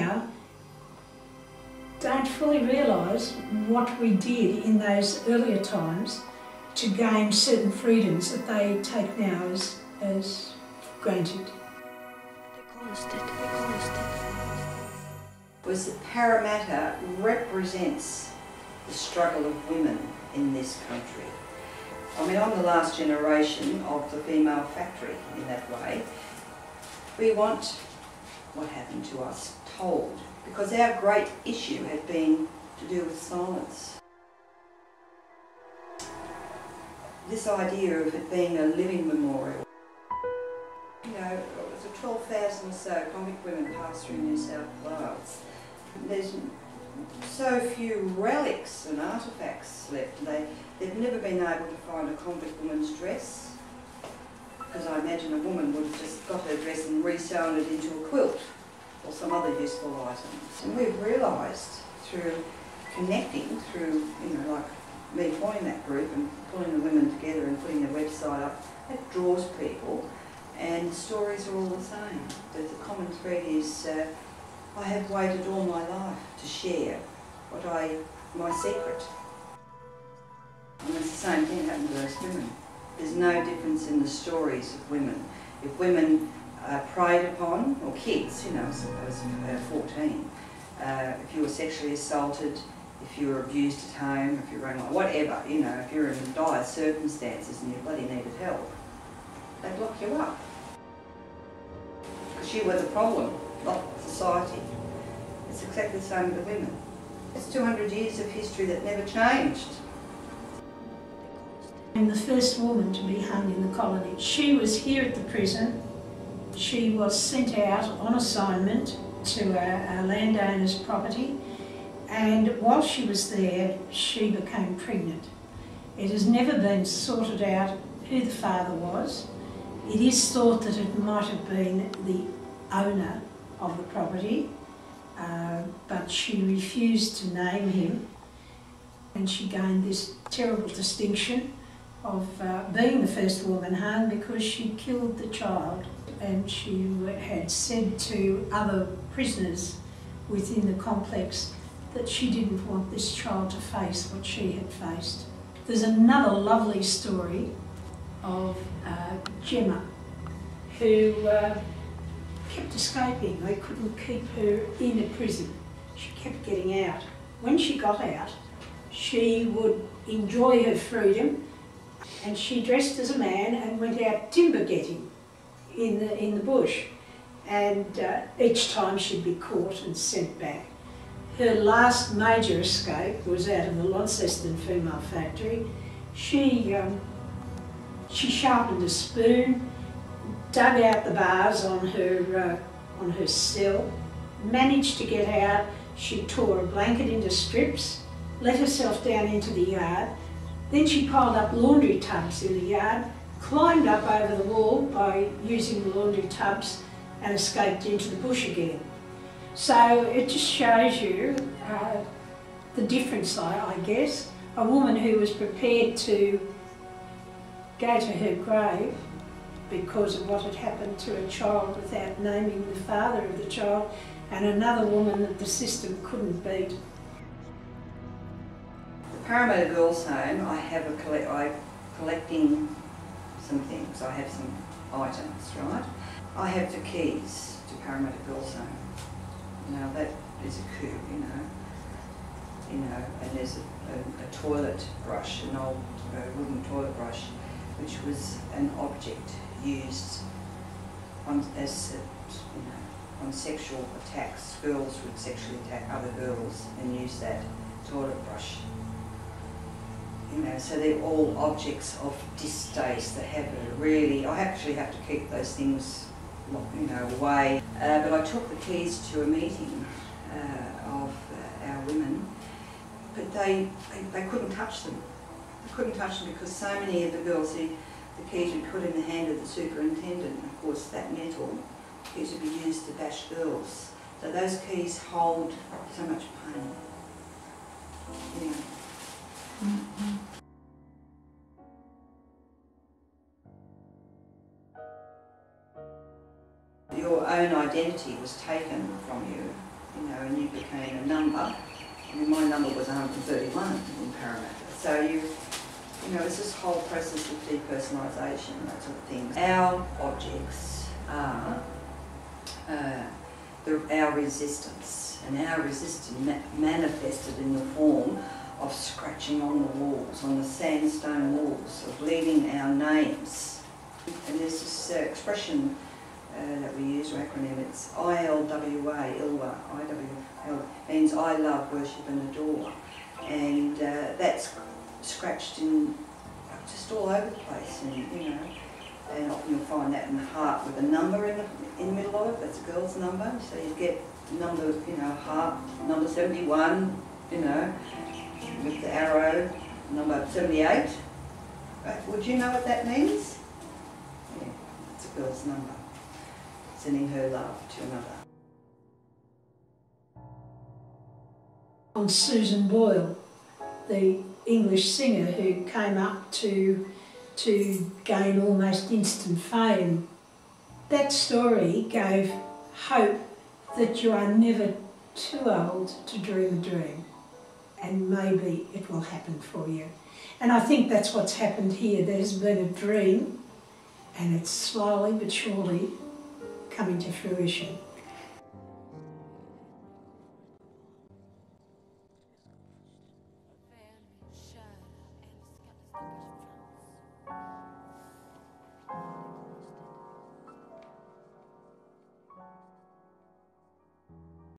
now don't fully realise what we did in those earlier times to gain certain freedoms that they take now as granted. Was that Parramatta represents the struggle of women in this country. I mean, I'm the last generation of the female factory in that way. We want what happened to us told, because our great issue had been to do with silence. This idea of it being a living memorial. You know, it was a 12,000 or so convict women passed through New South Wales. There's so few relics and artefacts left. They've never been able to find a convict woman's dress, because I imagine a woman would have just got her dress and re-sewn it into a quilt or some other useful items. And we've realised through connecting, through, you know, like me forming that group and pulling the women together and putting their website up, that draws people, and stories are all the same. But the common thread is I have waited all my life to share what my secret. And it's the same thing happened to those women. There's no difference in the stories of women. If women are preyed upon, or kids, you know, I suppose 14, if you were sexually assaulted, if you were abused at home, if you ran away, whatever, you know, if you're in dire circumstances and you bloody needed help, they'd lock you up. Because you were the problem, not society. It's exactly the same with the women. It's 200 years of history that never changed. I'm the first woman to be hung in the colony. She was here at the prison. She was sent out on assignment to a landowner's property, and while she was there, she became pregnant. It has never been sorted out who the father was. It is thought that it might have been the owner of the property, but she refused to name him, and she gained this terrible distinction of being the first woman hung because she killed the child, and she had said to other prisoners within the complex that she didn't want this child to face what she had faced. There's another lovely story of Gemma, who kept escaping. They couldn't keep her in a prison. She kept getting out. When she got out, she would enjoy her freedom, and she dressed as a man and went out timber getting in the bush, and each time she'd be caught and sent back. Her last major escape was out of the Launceston female factory. She sharpened a spoon, dug out the bars on her cell, managed to get out. She tore a blanket into strips, let herself down into the yard. Then she piled up laundry tubs in the yard, climbed up over the wall by using the laundry tubs, and escaped into the bush again. So it just shows you the difference, I guess. A woman who was prepared to go to her grave because of what had happened to a child without naming the father of the child, and another woman that the system couldn't beat. Parramatta Girls Home, I'm collecting some things, I have some items, right? I have the keys to Parramatta Girls Home. Now that is a coup, you know. You know, and there's a toilet brush, an old wooden toilet brush, which was an object used on sexual attacks. Girls would sexually attack other girls and use that toilet brush. You know, so they're all objects of distaste that have really, I actually have to keep those things, you know, away. But I took the keys to a meeting of our women, but they couldn't touch them. They couldn't touch them because so many of the girls, the keys would put in the hand of the superintendent. Of course, that metal used to be used to bash girls. So those keys hold so much pain. You know. Mm-hmm. Your own identity was taken from you you know, and you became a number. I mean, my number was 131 in Parramatta. So you know, it's this whole process of depersonalisation and that sort of thing. Our objects are our resistance, and our resistance manifested in the form of scratching on the walls, on the sandstone walls, of leaving our names. And there's this expression that we use, or acronym, it's ILWA, ILWA, IWL, means I love, worship and adore. And that's scratched in just all over the place, and you know, and often you'll find that in the heart with a number in the middle of it. That's a girl's number, so you get number, you know, heart number 71, you know, with the arrow number 78. Right? Would you know what that means? Yeah, it's a girl's number, sending her love to another. On Susan Boyle, the English singer who came up to gain almost instant fame. That story gave hope that you are never too old to dream a dream, and maybe it will happen for you. And I think that's what's happened here. There's been a dream, and it's slowly but surely coming to fruition.